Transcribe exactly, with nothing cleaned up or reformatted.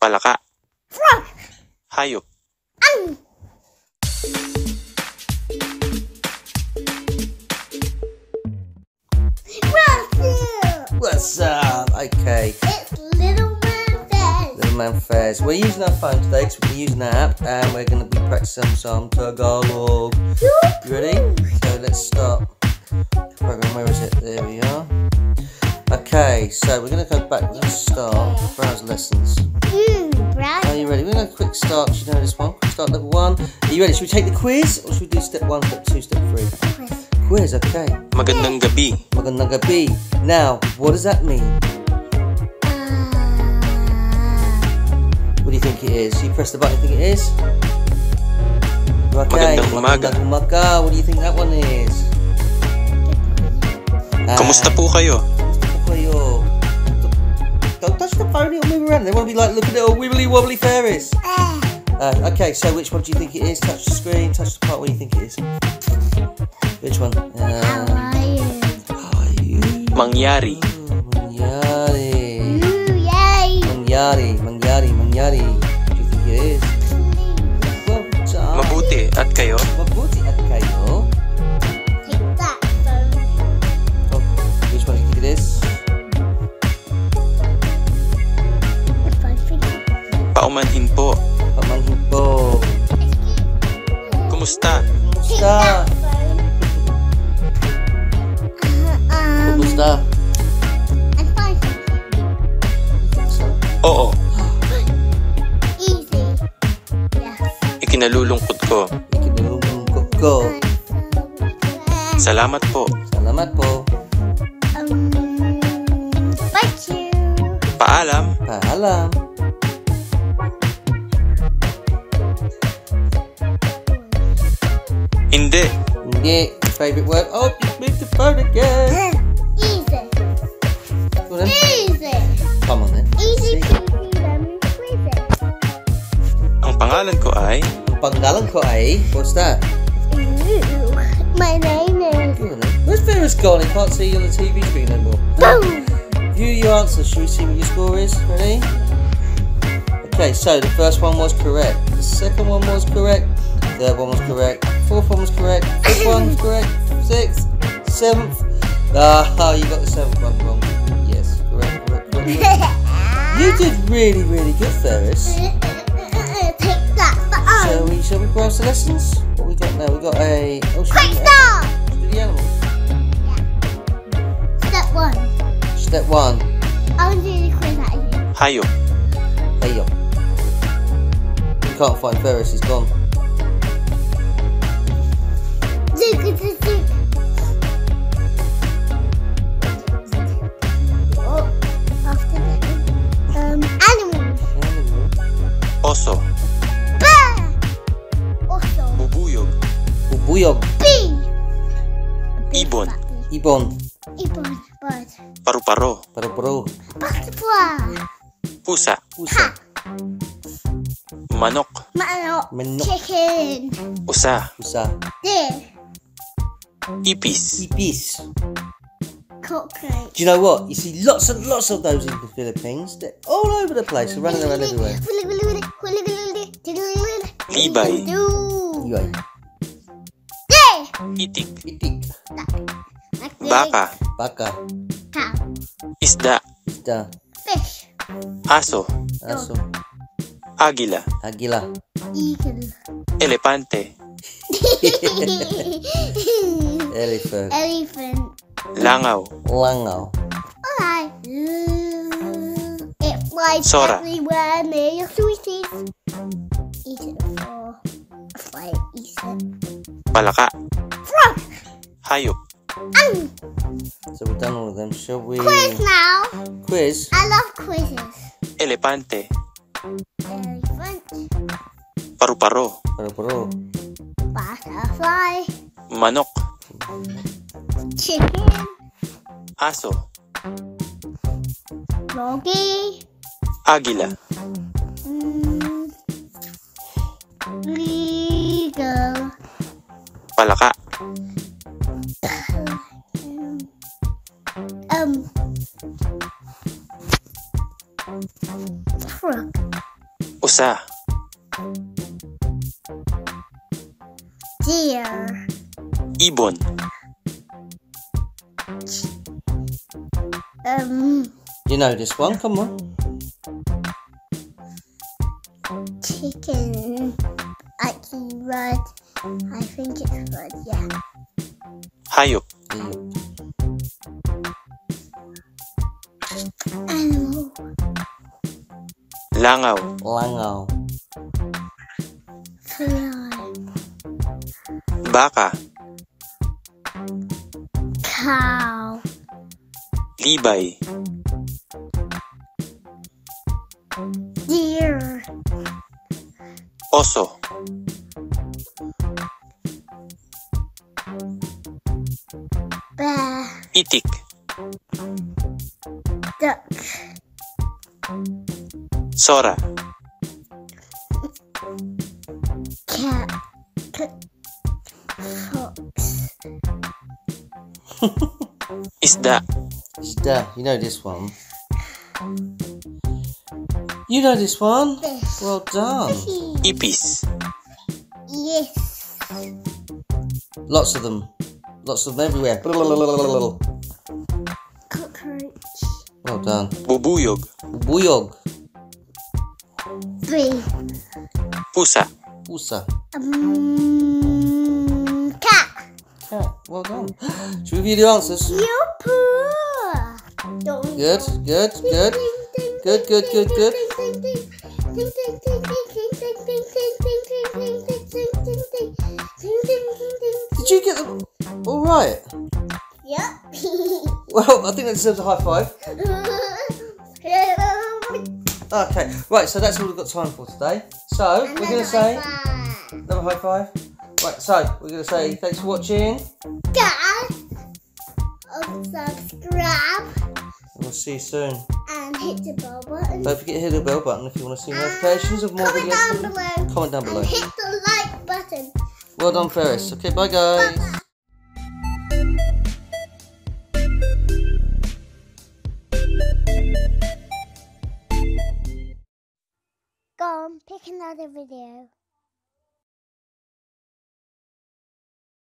Palaka Hayo. What's up? Okay. It's Little Man Fez. Little Man Fez. We're using our phone today because we're using an app and we're going to be practicing some Tagalog. You ready? So let's start. Program, where is it? There we are. Okay, so we're going to go back to the start. Browse lessons. Mm, right. Are you ready? We're going to quick start. Do you know this one? Quick start level one. Are you ready? Should we take the quiz or should we do step one, step two, step three? Quiz. Quiz, okay. Magandang gabi. Magandang gabi. Now, what does that mean? Uh, what do you think it is? You press the button, you think it is? Okay. Magandang umaga. Magandang umaga. What do you think that one is? Uh, Kamusta po kayo? Kamusta po kayo? Don't touch the phone, it'll move around. They won't be like looking at a wibbly wobbly Ferris. Uh, okay, so which one do you think it is? Touch the screen, touch the part, what do you think it is? Which one? Uh, How are you? Hayo. Mangyari. Mangyari. Ooh, yay. Mangyari. Mangyari. Mangyari. What do you think it is? Well, mabuti at kayo. Mabuti at kayo. Take that phone. Oh, which one do you think it is? Paumanhin po. Paumanhin po. Kumusta? Kumusta? Kumusta? Oo. Easy. Ikinalulungkot ko. Ikinalulungkot ko. Salamat po. Salamat po. Um, thank you. Paalam. Paalam. Hindi. Hindi. Favorite word. Oh, you made the phone again. Easy. Come on then. Easy peasy lemon squeezy. Ang pangalan ko ay? Ang pangalan ko ay? What's that? Ooh, my name is. Where's Ferris gone? He can't see you on the T V screen anymore. Boom! View your answer. Should we see what your score is? Ready? Okay, so the first one was correct. The second one was correct. The third one was correct. Fourth one was correct. Fifth one was correct. Sixth. Seventh. Ah, oh, you got the seventh one wrong. You did really, really good, Ferris. Take that. So we shall we browse the lessons? What we got now? We got a oh, quick start. Do the animal. Yeah. Step one. Step one. I'll do the quiz at you. Hayo. Hayo. You can't find Ferris. He's gone. Oso. Bear. Oso. Bubuyog. Bubuyog. Bee. Ibon. Ibon. Ibon. Bird. Paru-paro. Paru-paro. Butterfly. Pusa. Pusa. Ha. Manok. Manok. Manok. Chicken. Usa. Usa. Deer. Ipis. Ipis. Cockroach. Do you know what? You see lots and lots of those in the Philippines. They're all over the place. They're running around everywhere. Libay. Libay. Itik. Itik. Baka. Baka. Cow. Isda. Isda. Fish. Aso. Aso. Águila. Águila. Eagle. Elefante. Elephant. Elephant. Langaw. Langaw. Alright. It flies Sora. Everywhere near your sweeties. Eat it before a fly eats it. Palaka. Frog. Hayop. Um. So we're done all of them. Shall we? Quiz now. Quiz. I love quizzes. Elefante. Elephant. Paru-paro. Paru-paro. Butterfly. Manok. Chicken. Aso. Logi. Águila. Mm. Legal. Palaka. um. Frog. Pusa. Deer. Ibon. Um. You know this one? Come on. Chicken. I think red. I think it's red. Yeah. Hayop. Animal. Langaw. Langaw. Fly. Baka. Cow. Libay. Deer. Oso. Bear. Itik. Duck. Sora. Cat. Fox. Isda. Isda. You know this one. You know this one? Fish. Well done. Ipis. Yes. Lots of them. Lots of them everywhere. Cockroach. Well done. Bubuyog. Bubuyog. Three. Pusa. Pusa. Um, cat. Cat. Well done. Should we review the answers? Yuppie. Good, good, good. Good, good, good, good. Did you get them all right? Yep. Well, I think that deserves a high five. Okay, right, so that's all we've got time for today. So, we're going to say... Another high five. Right, so, we're going to say thanks for watching. Guys, subscribe. We'll see you soon. And hit the bell button. Don't forget to hit the bell button if you want to see notifications of more videos. Comment down below. Comment down below. And hit the like button. Well done, Ferris. Okay, bye guys. Bye-bye. Go on, pick another video.